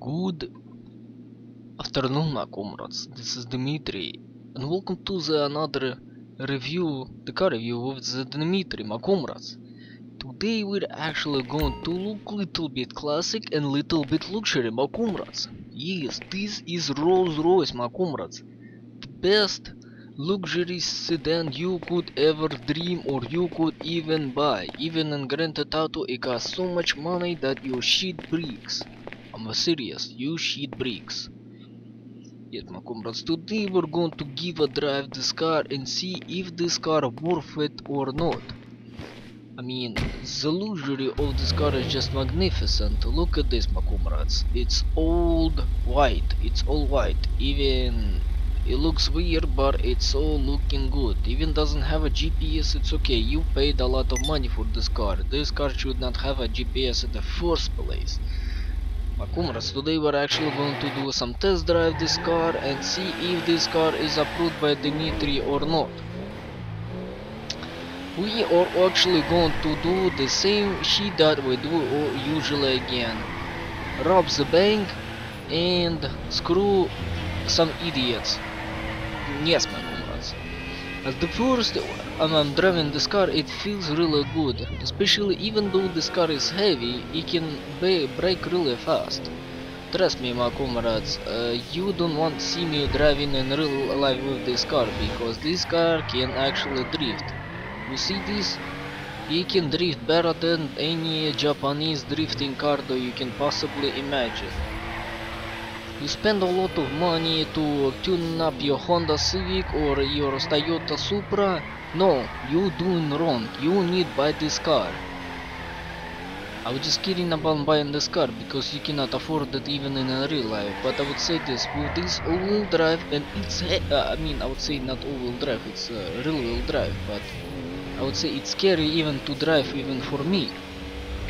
Good afternoon, my comrades. This is Dmitry, and welcome to the another review, the car review of the Dmitry, my comrades. Today we're actually going to look little bit classic and little bit luxury, my comrades. Yes, this is Rolls-Royce, my comrades. The best luxury sedan you could ever dream or you could even buy. Even in Grand Theft Auto, it costs so much money that your shit breaks. I'm serious, you shit breaks. Yes, my comrades, today we're going to give a drive this car and see if this car worth it or not. I mean, the luxury of this car is just magnificent. Look at this, my comrades. It's all white. It's all white. Even it looks weird, but it's all looking good. Even doesn't have a GPS. It's okay. You paid a lot of money for this car. This car should not have a GPS in the first place. My comrades, today we're actually going to do some test drive this car and see if this car is approved by Dmitry or not. We are actually going to do the same shit that we do usually again. Rob the bank and screw some idiots. Yes, my comrades. As the first time I'm driving this car, it feels really good. Especially even though this car is heavy, it can brake really fast. Trust me, my comrades, you don't want to see me driving in real life with this car, because this car can actually drift. You see this? You can drift better than any Japanese drifting car that you can possibly imagine. You spend a lot of money to tune up your Honda Civic or your Toyota Supra. No, you're doing wrong. You need to buy this car. I was just kidding about buying this car because you cannot afford it even in real life. But I would say this, with this all-wheel drive and it's I would say not all-wheel drive, it's real-wheel drive, but I would say it's scary even to drive even for me,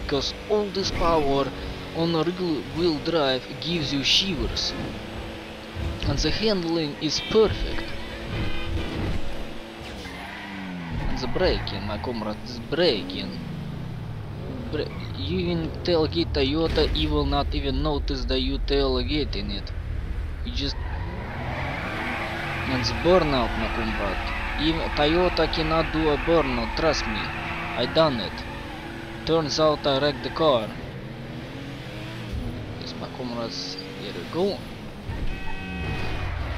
because all this power on a real wheel drive gives you shivers and the handling is perfect and the braking, my comrades, braking. You even tailgate Toyota, you will not even notice that you tailgating it. You just, and the burnout, my comrade. Even Toyota cannot do a burnout, trust me. I done it. Turns out I wrecked the car. Yes, my comrades, here we go.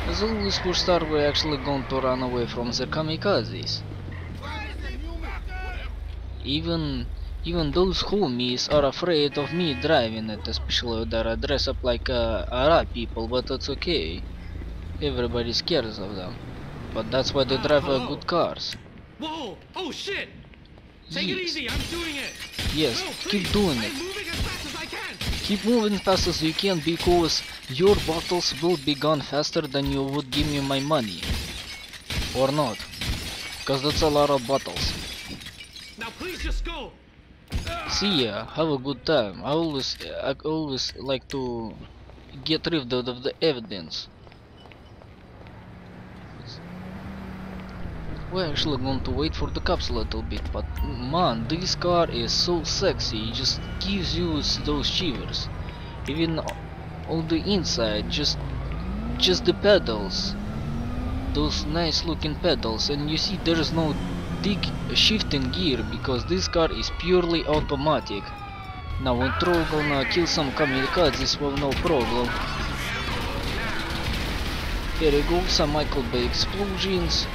As always, for start, we're actually going to run away from the kamikazes. Even those homies are afraid of me driving it, especially that I dress up like Arab people, but that's okay. Everybody scares of them. But that's why they drive good cars. Whoa! Oh shit! Take it easy, I'm doing it. Yes, no, keep doing it. Keep moving fast as you can, because your bottles will be gone faster than you would give me my money. Or not. Because that's a lot of bottles. Now please just go. See ya, have a good time. I always like to get rid of the evidence. We're actually going to wait for the cops a little bit, but man, this car is so sexy, it just gives you those shivers. Even on the inside, just the pedals, those nice looking pedals, and you see there's no big shift in gear, because this car is purely automatic. Now when troll gonna kill some kamikazes with no problem. Here we go, some Michael Bay explosions.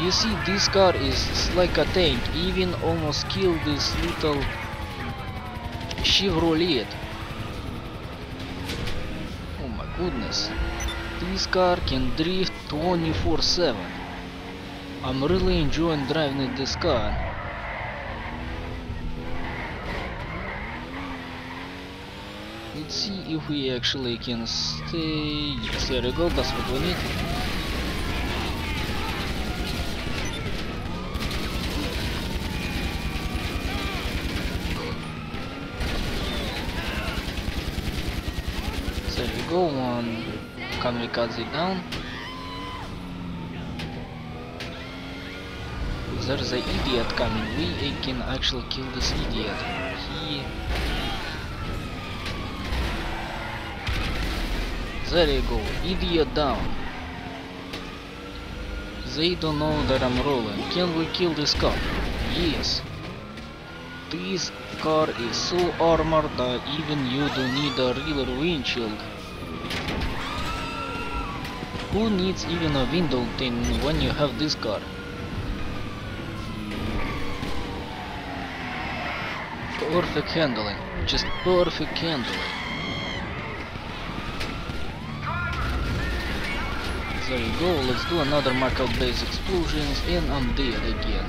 You see, this car is like a tank, even almost killed this little Chevrolet. Oh my goodness, this car can drift 24/7. I'm really enjoying driving this car. Let's see if we actually can stay. Yes, there we go, that's what we need. Go on, kamikaze down. There's an idiot coming. We can actually kill this idiot. He There you go, idiot down. They don't know that I'm rolling. Can we kill this car? Yes. This car is so armored that even you don't need a real windshield. Who needs even a window tint when you have this car? Perfect handling. Just perfect handling. There you go, let's do another Michael Bay's explosions and I'm dead again.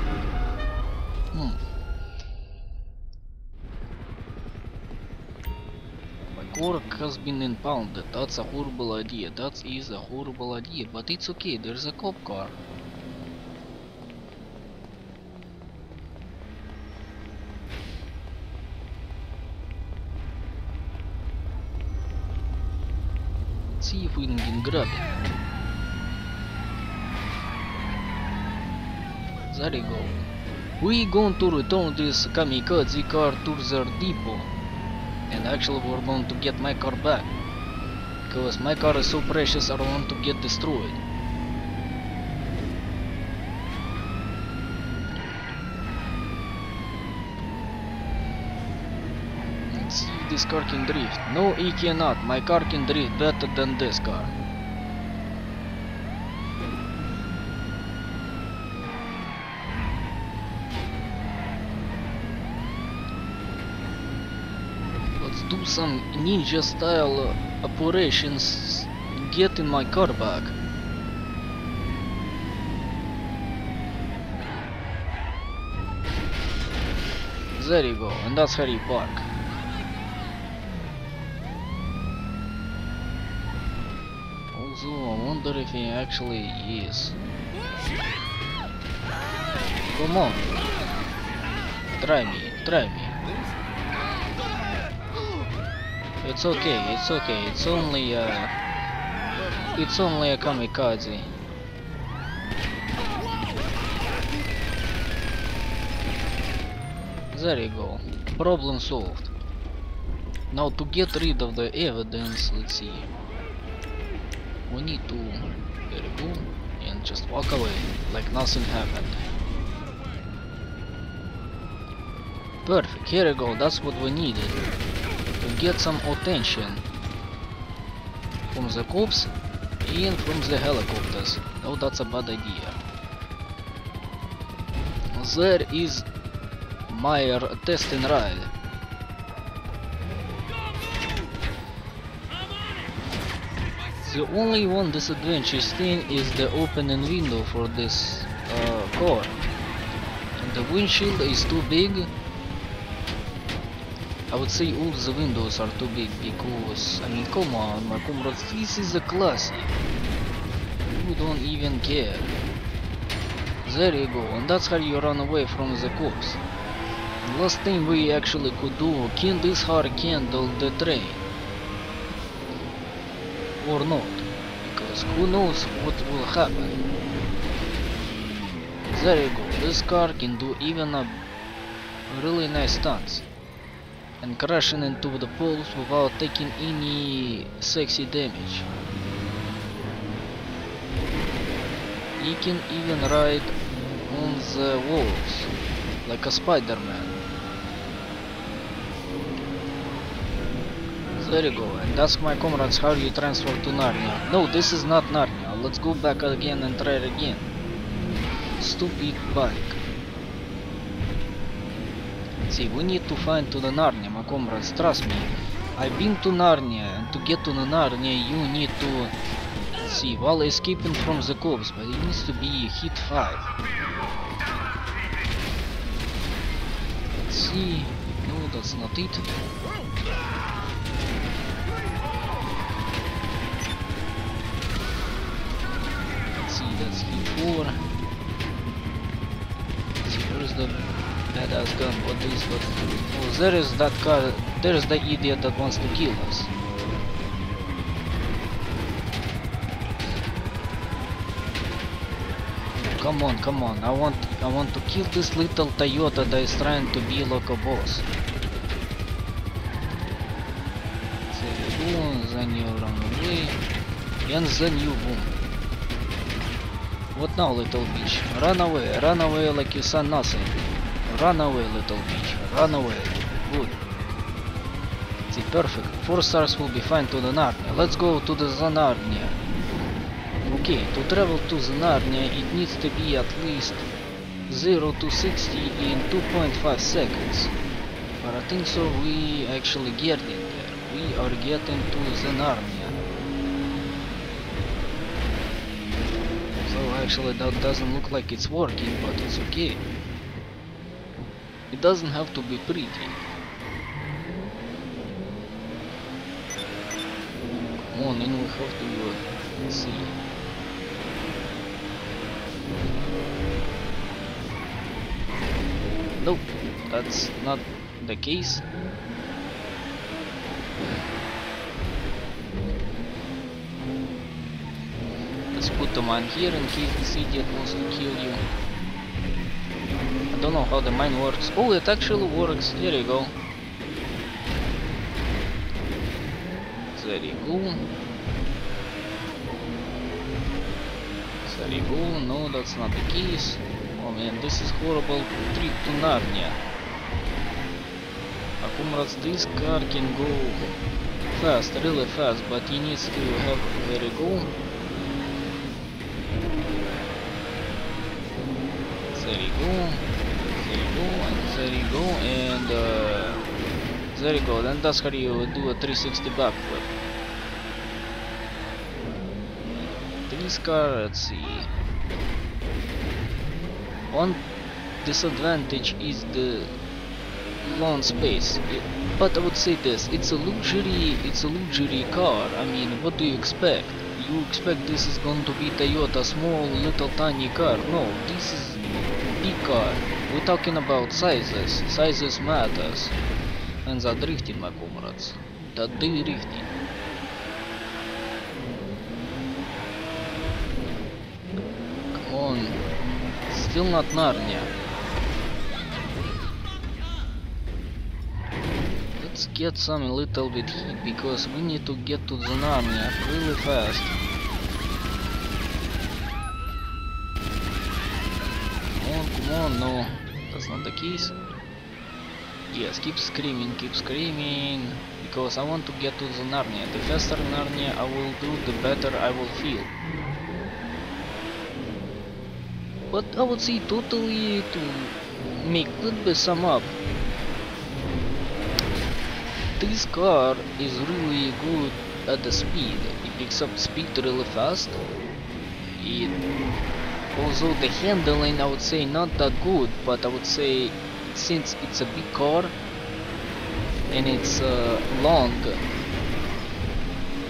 My cork has been impounded, that's a horrible idea, that is a horrible idea, but it's okay, there's a cop car. Let's see if we can grab it. There you go. We're going to return this kamikaze car to their depot. And actually we're going to get my car back. Because my car is so precious I don't want to get destroyed. Let's see if this car can drift. No, it cannot. My car can drift better than this car. Do some ninja style operations, get in my car back. There you go, and that's how you park. Also, I wonder if he actually is. Come on, try me. It's okay. It's only a kamikaze. There you go. Problem solved. Now to get rid of the evidence, let's see. We need to there you go and just walk away like nothing happened. Perfect. Here you go. That's what we needed. To get some attention from the cops and from the helicopters. No, that's a bad idea. There is my testing ride. The only one disadvantageous thing is the opening window for this car. And the windshield is too big. I would say all the windows are too big because, I mean, come on, my comrades, this is a classic. You don't even care. There you go, and that's how you run away from the cops. Last thing we actually could do, can this car handle the train? Or not, because who knows what will happen. There you go, this car can do even a really nice stunts. And crashing into the poles without taking any sexy damage. He can even ride on the walls like a Spider-Man. There you go, and that's my comrades how you transfer to Narnia. No, this is not Narnia. Let's go back again and try it again. Stupid bike. See, we need to find to the Narnia, my comrades, trust me. I've been to Narnia, and to get to the Narnia you need to... see, while escaping from the cops, but it needs to be hit 5. Let's see... no, that's not it. Let's see, that's hit 4. Let's see, where's the... badass gun, what is what? Oh, there is that car, there is the idiot that wants to kill us. Come on, I want to kill this little Toyota that is trying to be like a boss. за new runway and the new boom. What now, little bitch? Run away like you saw nothing. Run away, little bitch. Run away. Good. The perfect. 4 stars will be fine to the Narnia. Let's go to the Narnia. Okay, to travel to the Narnia, it needs to be at least 0 to 60 in 2.5 seconds. But I think so we actually get it there. We are getting to the Narnia. So actually that doesn't look like it's working, but it's okay. It doesn't have to be pretty. Come on, and we have to do it. Let's see. Nope, that's not the case. Let's put the mine here in case this idiot wants to kill you. I don't know how the mine works. Oh, it actually works. Here you go. There you go. There you go. No, that's not the case. Oh man, this is horrible trip to Narnia. Comrades, this car can go fast, really fast, but he needs to have very go. There you go, there you go, and there you go, and there you go. Then that's how you do a 360 backflip. This car, let's see. One disadvantage is the lawn space, but I would say this: it's a luxury car. I mean, what do you expect? You expect this is going to be Toyota, small, little, tiny car? No, this is big car. We're talking about sizes. Sizes matters. And the drifting, my comrades. The drifting. Come on. Still not Narnia. Let's get some little bit heat because we need to get to the Narnia really fast. Come on, come on, no, that's not the case. Yes, keep screaming, because I want to get to the Narnia. The faster Narnia I will do, the better I will feel. But I would say totally to make a little bit sum up. This car is really good at the speed. It picks up speed really fast. It, although the handling I would say not that good, but I would say since it's a big car and it's long,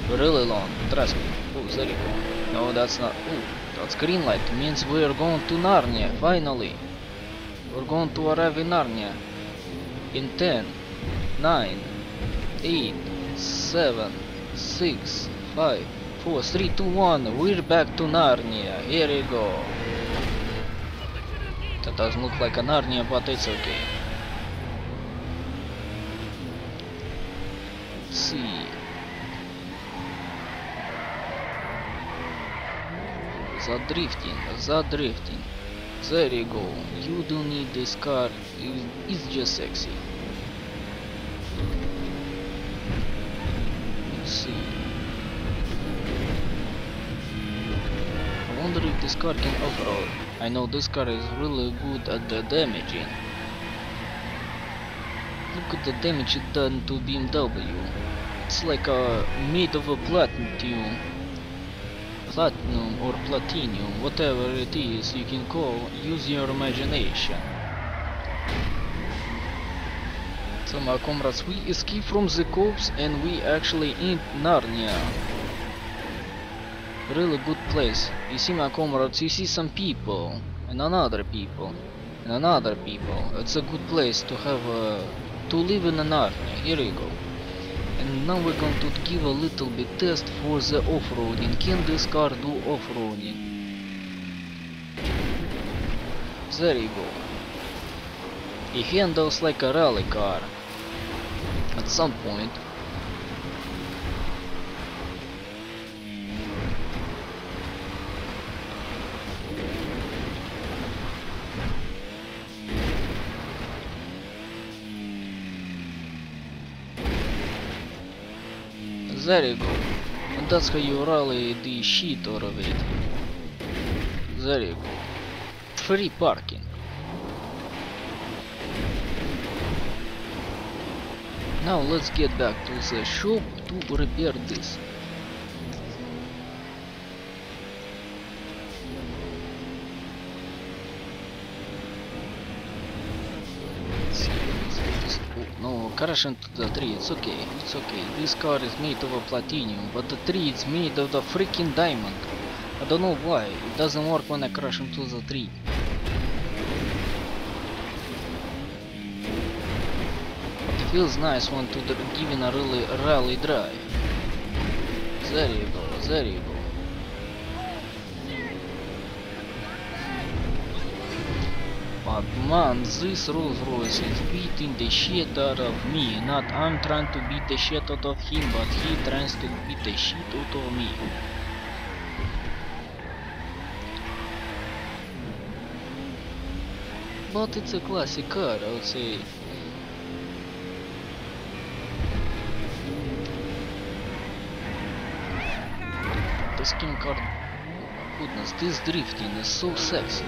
really long, trust me. Oh, there you go. No, that's not. Oh, that's green light. It means we are going to Narnia. Finally, we're going to arrive in Narnia in 10, 9, 8, 7, 6, 5, 4, 3, 2, 1. We're back to Narnia. Here you go. That doesn't look like a Narnia, but it's okay. Let's see. The drifting. There you go. You don't need this car. It's just sexy. See. I wonder if this car can off-road. I know this car is really good at the damaging. Look at the damage it done to BMW. It's like a made of a platinum or platinum, whatever it is you can call. Use your imagination. So my comrades, we escape from the cops and we actually in Narnia. Really good place. You see, my comrades, you see some people and another people and another people. It's a good place to have to live in a Narnia. Here you go. And now we're going to give a little bit test for the off-roading. Can this car do off-roading? There you go. It handles like a rally car. At some point Zaregu. Датская Урала и дыщи торовит. Зарегу. Фри паркинг. Now let's get back to the shop to repair this. No, correction to the tree, it's okay, it's okay. This car is made of a platinum, but the tree is made of the freaking diamond. I don't know why, it doesn't work when I crash into the tree. It feels nice when to the giving a really rally drive. There you go, there you go. But man, this Rolls-Royce is beating the shit out of me. Not I'm trying to beat the shit out of him, but he tries to beat the shit out of me. But it's a classic car, I would say. The skin car, oh my goodness, this drifting is so sexy.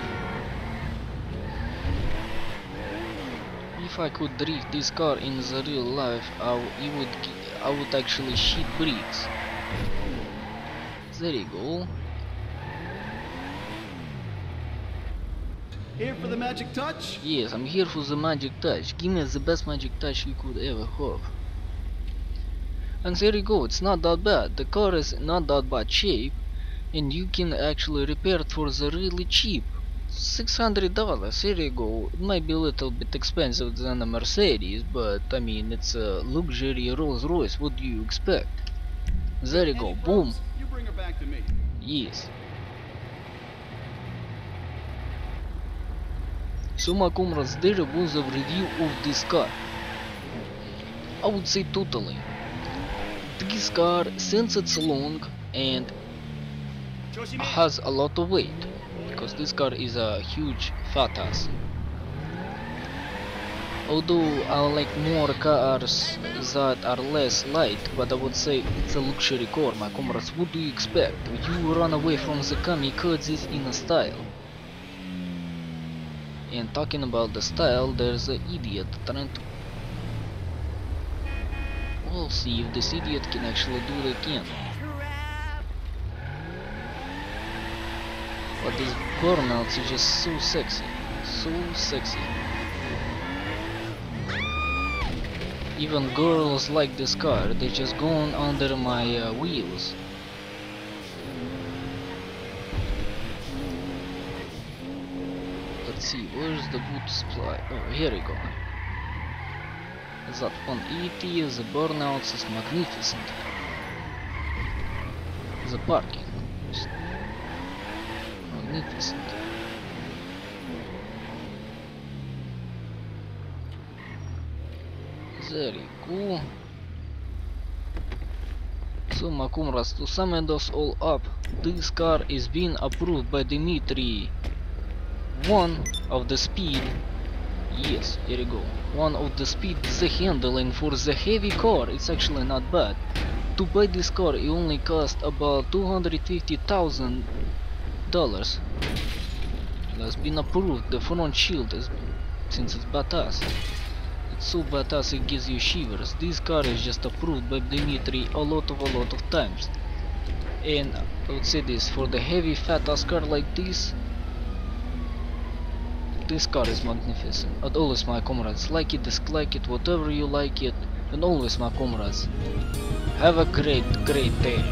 If I could drift this car in the real life, I would actually shit bricks. There you go. Here for the magic touch? Yes, I'm here for the magic touch. Give me the best magic touch you could ever have. And there you go, it's not that bad. The car is not that bad shape, and you can actually repair it for the really cheap. $600, here you go. It might be a little bit expensive than a Mercedes, but I mean, it's a luxury Rolls-Royce, what do you expect? There you go, boom. You bring her back to me. Yes. So my comrades, there was a review of this car. I would say totally. This car, since it's long and has a lot of weight, because this car is a huge fat ass. Although I like more cars that are less light, but I would say it's a luxury car, my comrades, what do you expect? You run away from the kamikazes in a style. And talking about the style, there's an idiot trying to... We'll see if this idiot can actually do it again. But these burnouts are just so sexy. So sexy. Even girls like this car, they're just going under my wheels. Let's see, where's the boot supply? Oh, here we go. Is that 180? The burnouts is magnificent. The parking is magnificent. There you go. So my comrades, to sum us all up, this car is being approved by Dmitry. One of the speed, yes, here you go, one of the speed, the handling for the heavy car, it's actually not bad. To buy this car it only cost about $250,000. It has been approved, the front shield is, since it's badass, it's so badass it gives you shivers. This car is just approved by Dmitry a lot of times, and I would say this, for the heavy fat ass car like this, this car is magnificent. And always my comrades, like it, dislike it, whatever you like it, and always my comrades, have a great day.